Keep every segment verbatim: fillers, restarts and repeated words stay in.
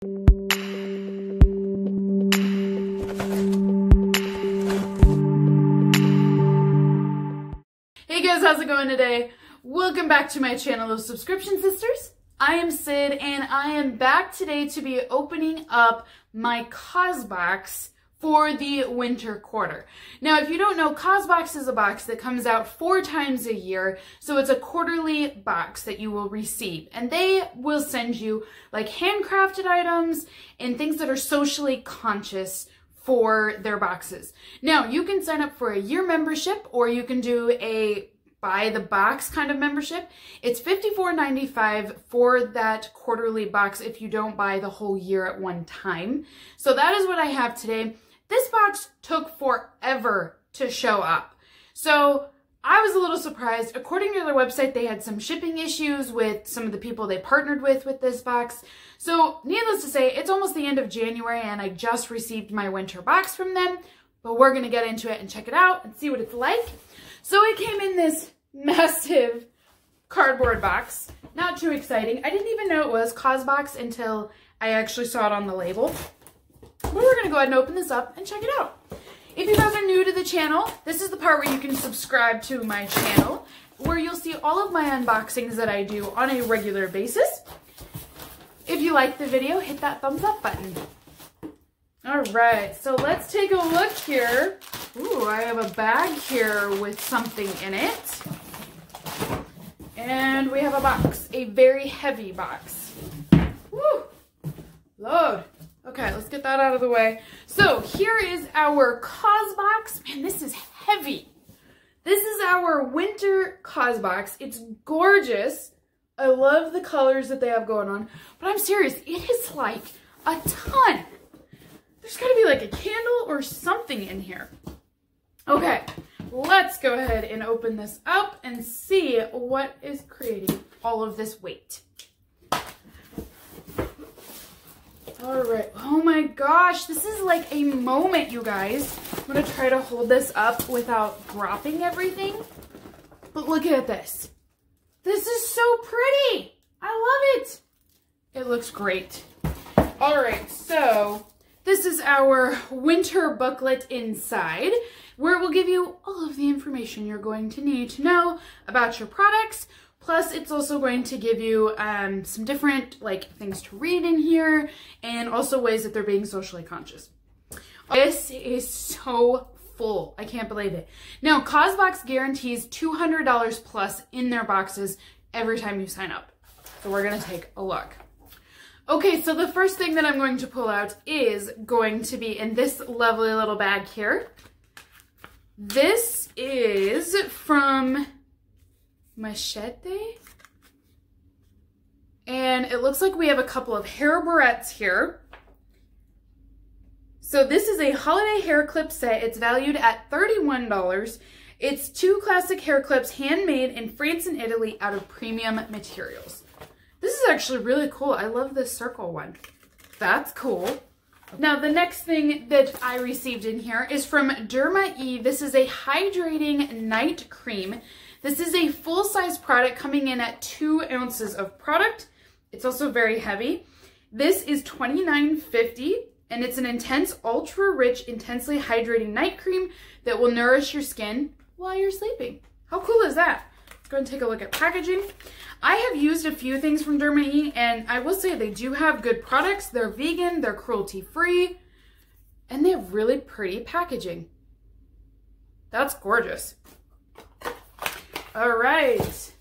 Hey guys, how's it going today? Welcome back to my channel of Subscription Sisters. I am Sid and I am back today to be opening up my CauseBox for the winter quarter. Now, if you don't know, CauseBox is a box that comes out four times a year, so it's a quarterly box that you will receive. And they will send you like handcrafted items and things that are socially conscious for their boxes. Now, you can sign up for a year membership or you can do a buy the box kind of membership. It's fifty-four ninety-five for that quarterly box if you don't buy the whole year at one time. So that is what I have today. This box took forever to show up. So I was a little surprised. According to their website, they had some shipping issues with some of the people they partnered with with this box. So needless to say, it's almost the end of January and I just received my winter box from them, but we're gonna get into it and check it out and see what it's like. So it came in this massive cardboard box. Not too exciting. I didn't even know it was CauseBox until I actually saw it on the label. But we're gonna go ahead and open this up and check it out. If you guys are new to the channel, this is the part where you can subscribe to my channel, where you'll see all of my unboxings that I do on a regular basis. If you like the video, hit that thumbs up button. All right, so let's take a look here. Ooh, I have a bag here with something in it. And we have a box, a very heavy box. Woo, load. Okay, let's get that out of the way. So here is our CauseBox. Man, this is heavy. This is our winter CauseBox. It's gorgeous. I love the colors that they have going on, but I'm serious, it is like a ton. There's gotta be like a candle or something in here. Okay, let's go ahead and open this up and see what is creating all of this weight. All right, oh my gosh, this is like a moment, you guys. I'm gonna try to hold this up without dropping everything, but look at this. This is so pretty, I love it. It looks great. All right, so this is our winter booklet inside, where it will give you all of the information you're going to need to know about your products. Plus, it's also going to give you um, some different like things to read in here and also ways that they're being socially conscious. This is so full. I can't believe it. Now, CauseBox guarantees two hundred dollars plus in their boxes every time you sign up. So we're going to take a look. Okay, so the first thing that I'm going to pull out is going to be in this lovely little bag here. This is from Machete. And it looks like we have a couple of hair barrettes here. So this is a holiday hair clip set. It's valued at thirty-one dollars. It's two classic hair clips handmade in France and Italy out of premium materials. This is actually really cool. I love this circle one. That's cool. Now, the next thing that I received in here is from Derma E. This is a hydrating night cream. This is a full-size product coming in at two ounces of product. It's also very heavy. This is twenty-nine fifty, and it's an intense, ultra-rich, intensely hydrating night cream that will nourish your skin while you're sleeping. How cool is that? Let's go and take a look at packaging. I have used a few things from Derma E, and I will say they do have good products. They're vegan, they're cruelty-free, and they have really pretty packaging. That's gorgeous. All right.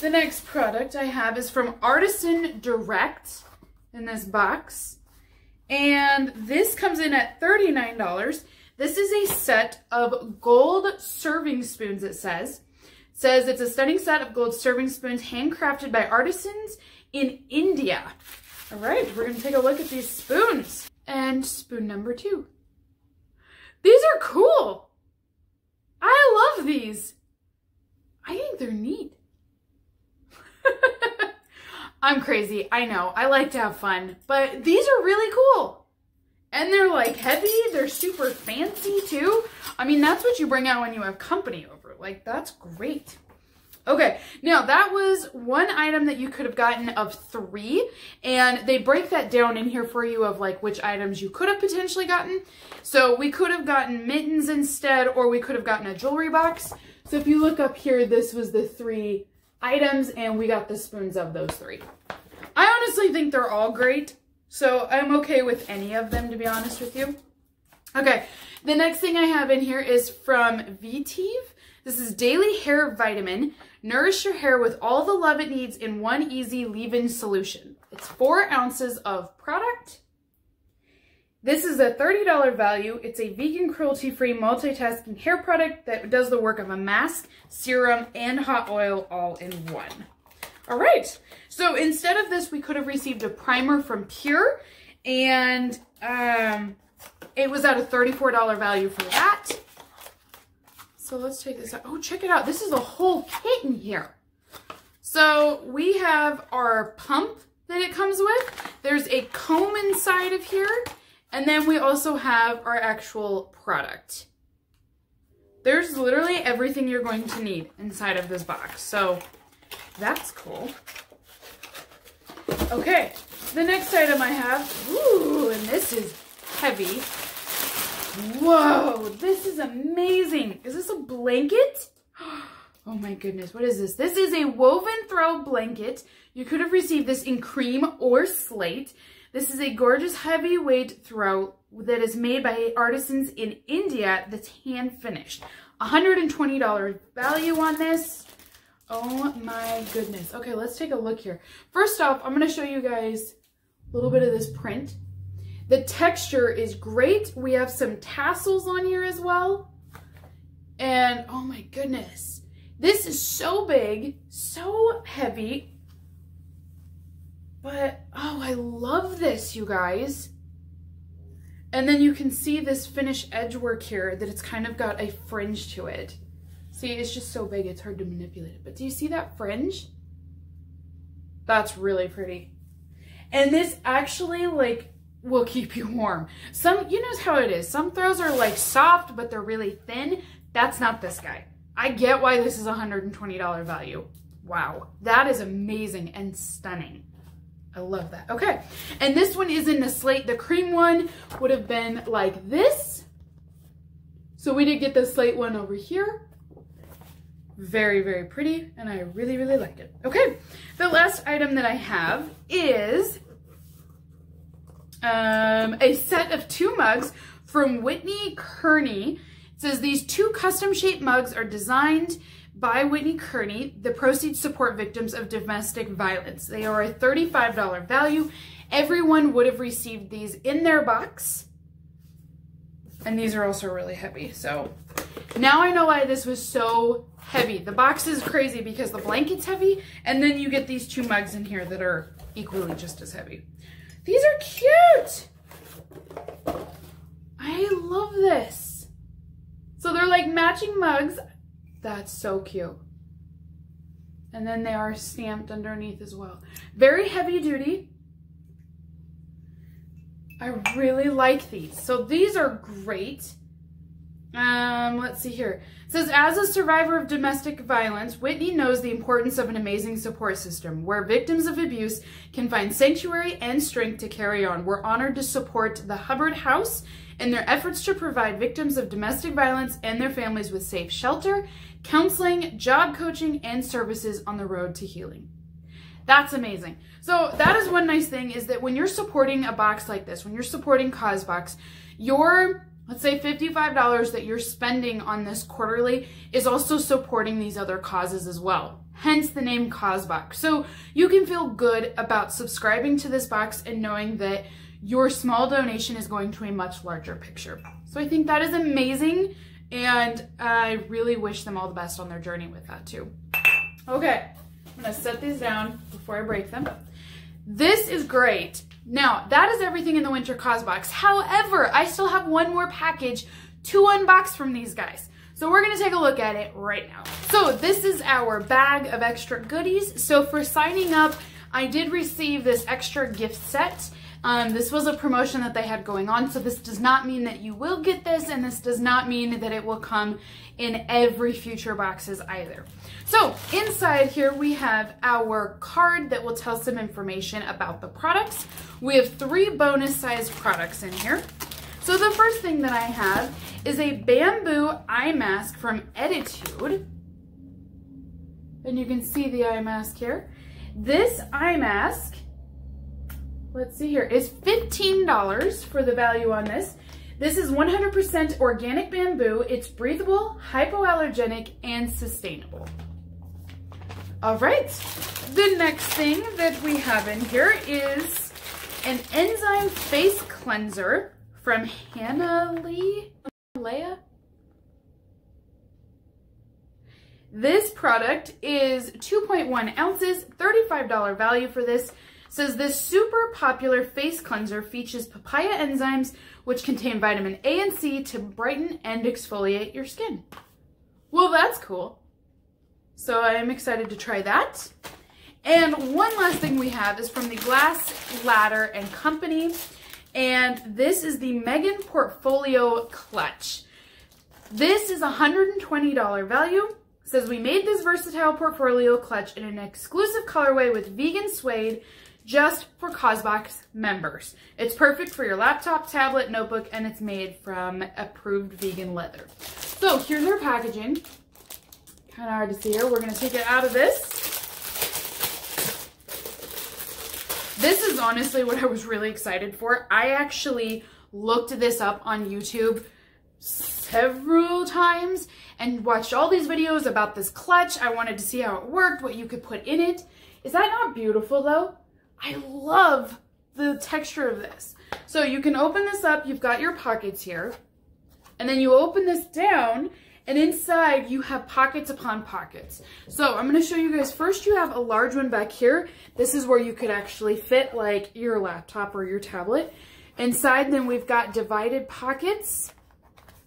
The next product I have is from Artisan Direct in this box. And this comes in at thirty-nine dollars. This is a set of gold serving spoons, it says. It says it's a stunning set of gold serving spoons handcrafted by artisans in India. All right, we're going to take a look at these spoons. And spoon number two. These are cool. I love these. I think they're neat. I'm crazy, I know. I like to have fun, but these are really cool. And they're like heavy, they're super fancy too. I mean, that's what you bring out when you have company over. Like, that's great. Okay, now that was one item that you could have gotten of three, and they break that down in here for you of like which items you could have potentially gotten. So we could have gotten mittens instead, or we could have gotten a jewelry box. So if you look up here, this was the three items, and we got the spoons of those three. I honestly think they're all great, so I'm okay with any of them, to be honest with you. Okay, the next thing I have in here is from Vitiv. This is Daily Hair Vitamin. Nourish your hair with all the love it needs in one easy leave-in solution. It's four ounces of product. This is a thirty dollar value. It's a vegan, cruelty-free, multitasking hair product that does the work of a mask, serum, and hot oil all in one. All right. So instead of this, we could have received a primer from Pure, and um, it was at a thirty-four dollar value for that. So let's take this out. Oh, check it out. This is a whole kit in here. So we have our pump that it comes with. There's a comb inside of here. And then we also have our actual product. There's literally everything you're going to need inside of this box. So that's cool. Okay. The next item I have. Ooh, and this is heavy. Whoa, this is amazing. Is this a blanket? Oh my goodness, what is this? This is a woven throw blanket. You could have received this in cream or slate. This is a gorgeous heavyweight throw that is made by artisans in India that's hand finished. one hundred twenty dollar value on this. Oh my goodness. Okay, let's take a look here. First off, I'm going to show you guys a little bit of this print. The texture is great. We have some tassels on here as well. And oh my goodness, this is so big, so heavy. But oh, I love this, you guys. And then you can see this finished edge work here that it's kind of got a fringe to it. See, it's just so big, it's hard to manipulate it. But do you see that fringe? That's really pretty. And this actually like, will keep you warm. Some, you know how it is. Some throws are like soft, but they're really thin. That's not this guy. I get why this is one hundred twenty dollar value. Wow, that is amazing and stunning. I love that. Okay, and this one is in the slate. The cream one would have been like this. So we did get the slate one over here. Very, very pretty, and I really, really like it. Okay, the last item that I have is Um, a set of two mugs from Whitney Kearney. It says these two custom shaped mugs are designed by Whitney Kearney. The proceeds support victims of domestic violence. They are a thirty-five dollar value. Everyone would have received these in their box. And these are also really heavy. So now I know why this was so heavy. The box is crazy because the blanket's heavy, and then you get these two mugs in here that are equally just as heavy. These are cute. I love this. So they're like matching mugs. That's so cute. And then they are stamped underneath as well. Very heavy duty. I really like these. So these are great. Um, let's see here. It says, as a survivor of domestic violence, Whitney knows the importance of an amazing support system where victims of abuse can find sanctuary and strength to carry on. We're honored to support the Hubbard House in their efforts to provide victims of domestic violence and their families with safe shelter, counseling, job coaching, and services on the road to healing. That's amazing. So that is one nice thing, is that when you're supporting a box like this, when you're supporting CauseBox, you're let's say fifty-five dollars that you're spending on this quarterly is also supporting these other causes as well. Hence the name CauseBox. So you can feel good about subscribing to this box and knowing that your small donation is going to a much larger picture. So I think that is amazing, and I really wish them all the best on their journey with that too. Okay, I'm gonna set these down before I break them. This is great. Now, that is everything in the Winter CauseBox. However, I still have one more package to unbox from these guys. So we're going to take a look at it right now. So this is our bag of extra goodies. So for signing up, I did receive this extra gift set. Um, this was a promotion that they had going on, so this does not mean that you will get this, and this does not mean that it will come in every future boxes either. So inside here we have our card that will tell some information about the products. We have three bonus size products in here. So the first thing that I have is a bamboo eye mask from Etitude, and you can see the eye mask here. This eye mask, let's see here, is fifteen dollars for the value on this. This is one hundred percent organic bamboo. It's breathable, hypoallergenic, and sustainable. All right, the next thing that we have in here is an enzyme face cleanser from Hannah Lee. Leia? This product is two point one ounces, thirty-five dollars value for this. Says this super popular face cleanser features papaya enzymes, which contain vitamin A and C to brighten and exfoliate your skin. Well, that's cool. So I am excited to try that. And one last thing we have is from the Glass Ladder and Company. And this is the Megan Portfolio Clutch. This is one hundred twenty dollars value. It says, we made this versatile portfolio clutch in an exclusive colorway with vegan suede just for CauseBox members. It's perfect for your laptop, tablet, notebook, and it's made from approved vegan leather. So here's our packaging. Kind of hard to see here. We're going to take it out of this. This is honestly what I was really excited for. I actually looked this up on YouTube several times and watched all these videos about this clutch. I wanted to see how it worked, what you could put in it. Is that not beautiful though? I love the texture of this. So you can open this up, you've got your pockets here, and then you open this down and inside you have pockets upon pockets. So I'm gonna show you guys, first you have a large one back here. This is where you could actually fit like your laptop or your tablet. Inside then we've got divided pockets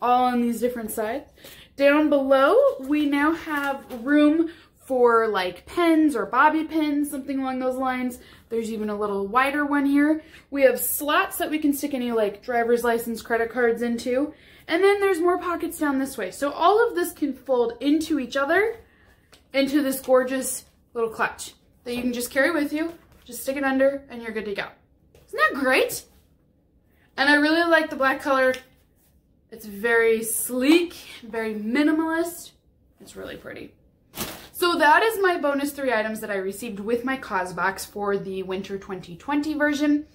all on these different sides. Down below, we now have room for like pens or bobby pins, something along those lines. There's even a little wider one here. We have slots that we can stick any like driver's license, credit cards into. And then there's more pockets down this way. So all of this can fold into each other, into this gorgeous little clutch that you can just carry with you, just stick it under and you're good to go. Isn't that great? And I really like the black color. It's very sleek, very minimalist. It's really pretty. So that is my bonus three items that I received with my CauseBox for the winter twenty twenty version.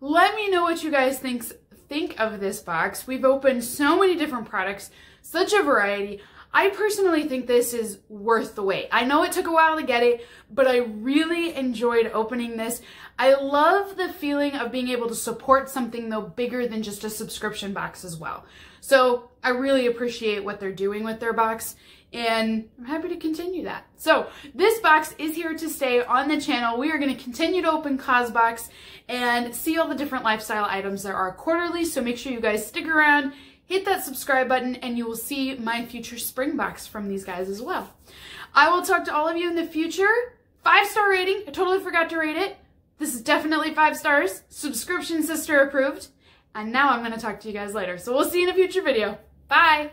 Let me know what you guys think, think of this box. We've opened so many different products, such a variety. I personally think this is worth the wait. I know it took a while to get it, but I really enjoyed opening this. I love the feeling of being able to support something though bigger than just a subscription box as well. So I really appreciate what they're doing with their box and I'm happy to continue that. So this box is here to stay on the channel. We are going to continue to open CauseBox and see all the different lifestyle items there are quarterly. So make sure you guys stick around, hit that subscribe button, and you will see my future spring box from these guys as well. I will talk to all of you in the future. Five-star rating. I totally forgot to rate it. This is definitely five stars. Subscription Sister approved. And now I'm going to talk to you guys later. So we'll see you in a future video. Bye.